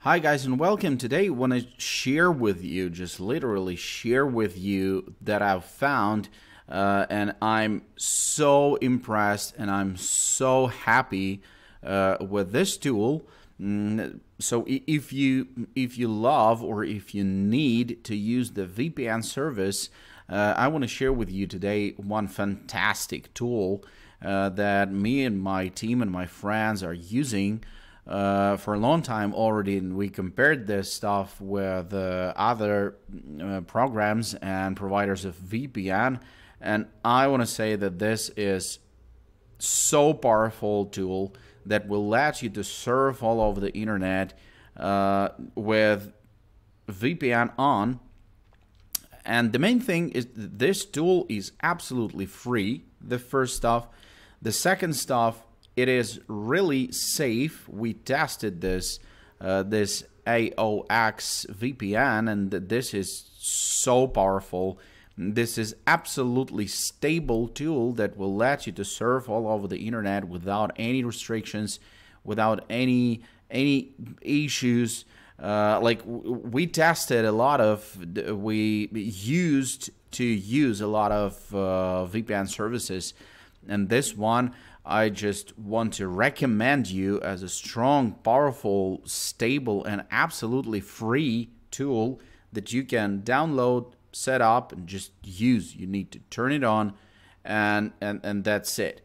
Hi guys and welcome. Today I want to share with you, just literally share with you that I've found and I'm so impressed and I'm so happy with this tool. So if you love or if you need to use the VPN service, I want to share with you today one fantastic tool that me and my team and my friends are using for a long time already, and we compared this stuff with other programs and providers of VPN, and I want to say that this is so powerful tool that will let you to surf all over the internet with VPN on. And the main thing is this tool is absolutely free, the first stuff. The second stuff, it is really safe. We tested this this AoxVPN, and this is so powerful. This is absolutely stable tool that will let you to surf all over the internet without any restrictions, without any issues. Like we tested a lot of, we used to use a lot of VPN services, and this one I just want to recommend you as a strong, powerful, stable, and absolutely free tool that you can download, set up, and just use. You need to turn it on, and that's it.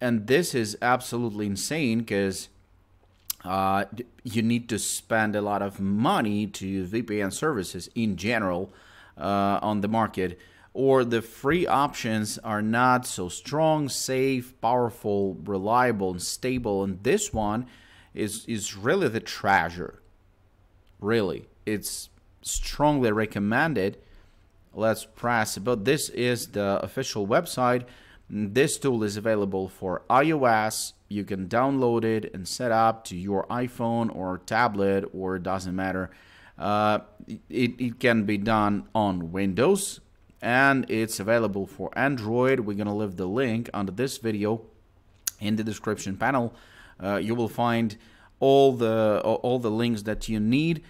And this is absolutely insane because you need to spend a lot of money to VPN services in general on the market, or the free options are not so strong, safe, powerful, reliable, and stable. And this one is really the treasure. Really, it's strongly recommended. Let's press, but this is the official website. This tool is available for iOS. You can download it and set up to your iPhone or tablet, or it doesn't matter. It can be done on Windows, and it's available for Android. We're gonna leave the link under this video in the description panel. You will find all the links that you need.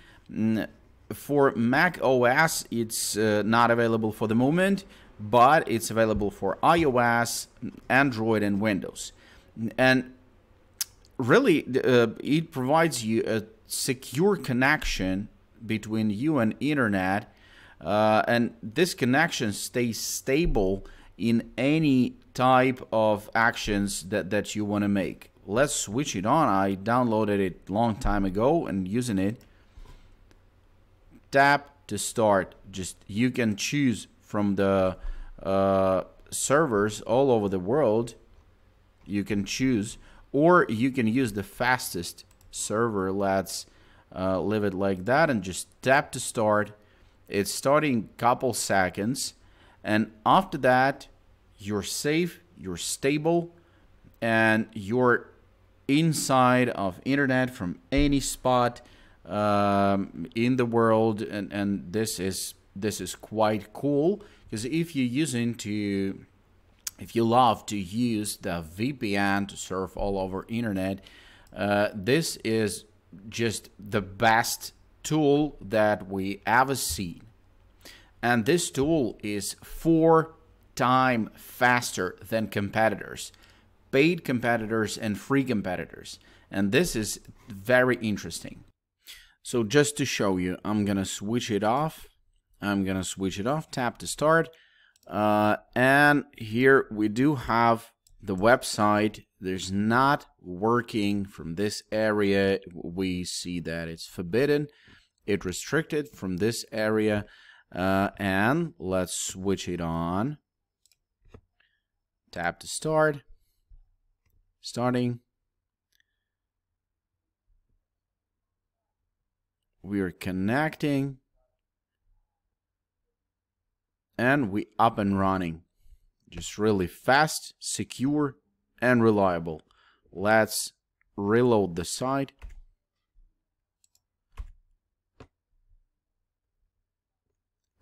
For Mac OS, it's not available for the moment, but it's available for iOS, Android, and Windows. And really, it provides you a secure connection between you and internet. And this connection stays stable in any type of actions that you want to make. Let's switch it on. I downloaded it a long time ago and using it. Tap to start. Just you can choose from the servers all over the world. You can choose, or you can use the fastest server. Let's leave it like that and just tap to start. It's starting a couple seconds, and after that you're safe, you're stable, and you're inside of internet from any spot in the world. And this is quite cool, because if you love to use the VPN to surf all over internet, this is just the best tool that we ever seen. And this tool is 4 times faster than competitors, paid competitors and free competitors, and this is very interesting. So just to show you, I'm gonna switch it off. Tap to start, and here we do have the website. There's not working from this area. We see that it's forbidden, it restricted from this area, and let's switch it on. Tap to start, starting. We are connecting, and we up and running. Just really fast, secure, and reliable. Let's reload the site.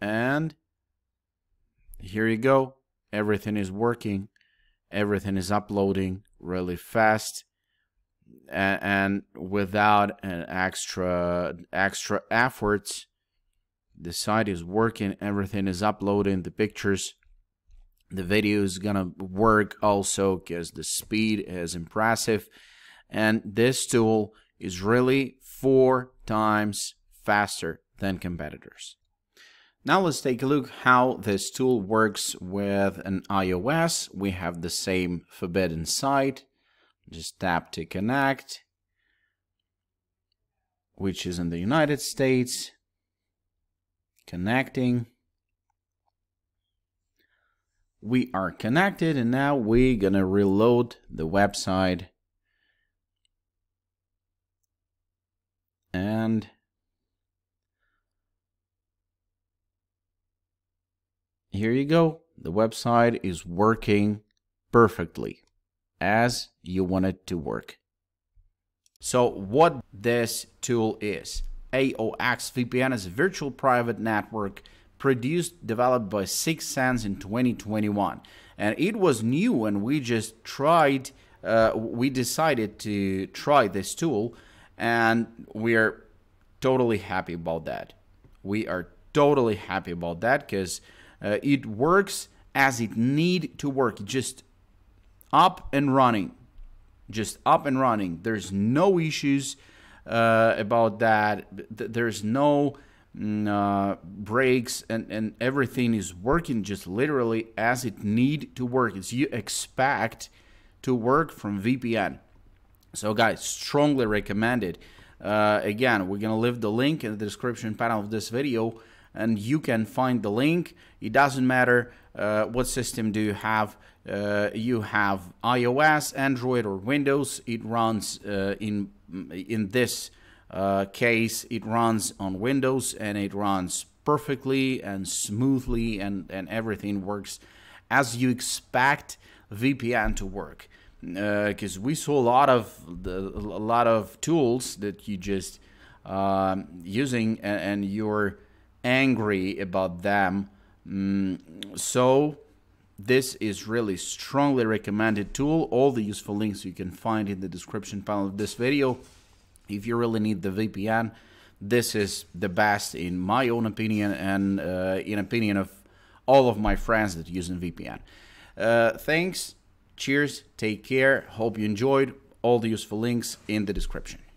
And here you go. Everything is working. Everything is uploading really fast. and without an extra effort, the site is working, everything is uploading, the pictures, the video is gonna work also because the speed is impressive, and this tool is really 4 times faster than competitors. Now let's take a look how this tool works with an iOS. We have the same forbidden site. Just tap to connect, which is in the United States. Connecting. We are connected, and now we're gonna reload the website. And here you go. The website is working perfectly as you want it to work. So what this tool is. AoxVPN is a virtual private network developed by SixSense in 2021. And it was new, and we just tried, we decided to try this tool, and we are totally happy about that. We are totally happy about that because it works as it need to work. Just up and running, just up and running. There's no issues about that. There's no breaks, and everything is working just literally as it need to work, as you expect to work from VPN. So guys, strongly recommend it. Again, we're gonna leave the link in the description panel of this video, and you can find the link. It doesn't matter what system do you have iOS, Android, or Windows. It runs in this case, it runs on Windows, and it runs perfectly and smoothly, and everything works as you expect VPN to work. Because we saw a lot of tools that you just using, and you're angry about them. So this is really strongly recommended tool. All the useful links you can find in the description panel of this video. If you really need the VPN, this is the best in my own opinion, and in opinion of all of my friends that use VPN. Thanks. Cheers, take care, hope you enjoyed. All the useful links in the description.